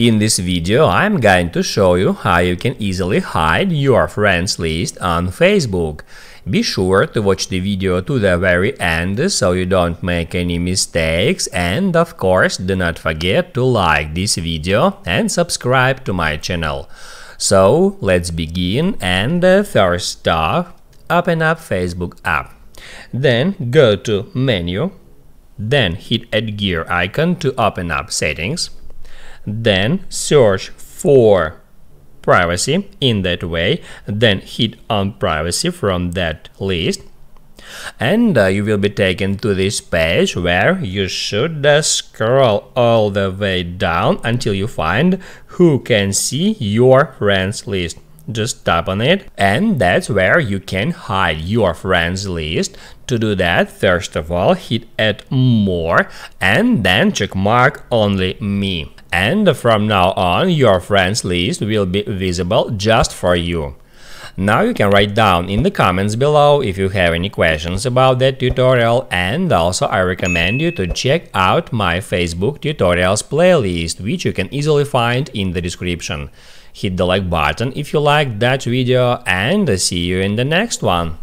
In this video I'm going to show you how you can easily hide your friends list on Facebook. Be sure to watch the video to the very end so you don't make any mistakes, and of course do not forget to like this video and subscribe to my channel. So let's begin, and first off, open up Facebook app. Then go to Menu, then hit Add gear icon to open up Settings. Then search for Privacy in that way, then hit on Privacy from that list, and you will be taken to this page where you should scroll all the way down until you find Who Can See Your Friends List. Just tap on it, and that's where you can hide your friends list. To do that, first of all hit Add More and then check mark Only Me, and from now on your friends list will be visible just for you. Now you can write down in the comments below if you have any questions about that tutorial, and also I recommend you to check out my Facebook tutorials playlist, which you can easily find in the description. Hit the like button if you liked that video, and see you in the next one.